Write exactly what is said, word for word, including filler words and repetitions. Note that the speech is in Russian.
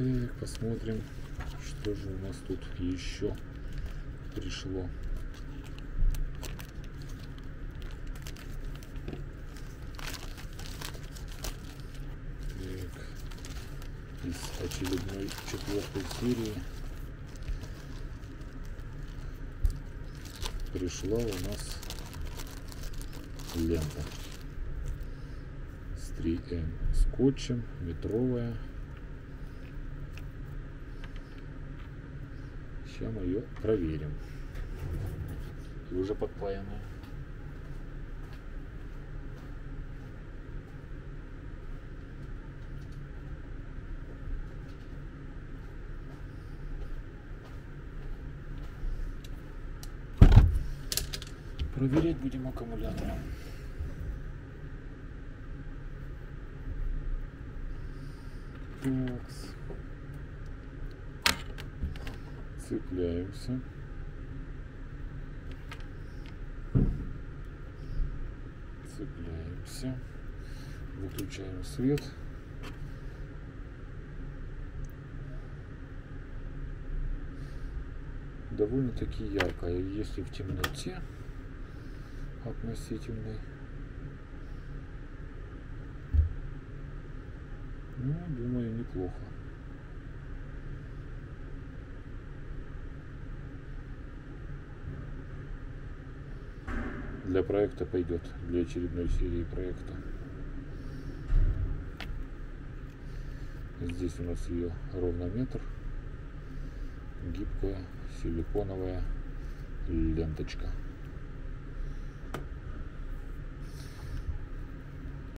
холодильник, посмотрим, что же у нас тут еще пришло. Так, из очередной четвертой серии пришла у нас лента с три эм скотчем, метровая. Сейчас мы ее проверим. И уже подпаянная. Проверять будем аккумулятором. Так. Цепляемся. Цепляемся. Выключаем свет. Довольно-таки яркая, если в темноте относительной. Ну, думаю, неплохо. Для проекта пойдет, для очередной серии проекта. Здесь у нас ее ровно метр. Гибкая силиконовая ленточка.